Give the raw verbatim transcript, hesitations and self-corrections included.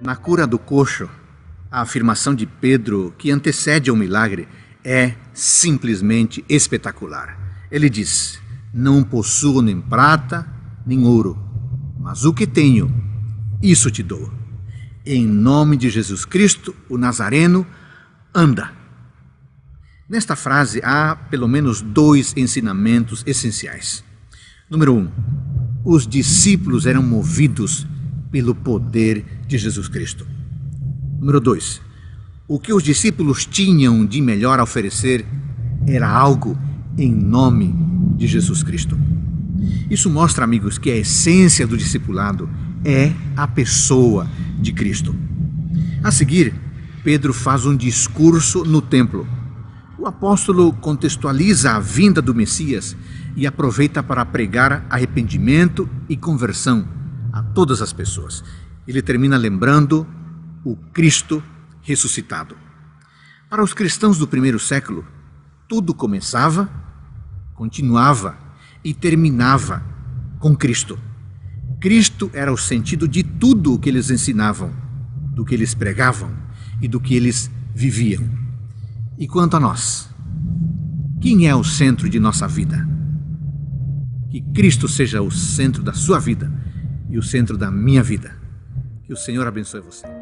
Na cura do coxo, a afirmação de Pedro que antecede ao milagre é simplesmente espetacular. Ele diz: não possuo nem prata nem ouro, mas o que tenho, isso te dou. Em nome de Jesus Cristo, o Nazareno, anda. Nesta frase há pelo menos dois ensinamentos essenciais. Número um, os discípulos eram movidos pelo poder de Jesus Cristo. Número dois, o que os discípulos tinham de melhor a oferecer era algo em nome de Jesus Cristo. Isso mostra, amigos, que a essência do discipulado é a pessoa de Cristo. A seguir, Pedro faz um discurso no templo. O apóstolo contextualiza a vinda do Messias e aproveita para pregar arrependimento e conversão a todas as pessoas. Ele termina lembrando o Cristo ressuscitado. Para os cristãos do primeiro século, tudo começava, continuava e terminava com Cristo. Cristo era o sentido de tudo o que eles ensinavam, do que eles pregavam e do que eles viviam. E quanto a nós, quem é o centro de nossa vida? Que Cristo seja o centro da sua vida e o centro da minha vida. Que o Senhor abençoe você.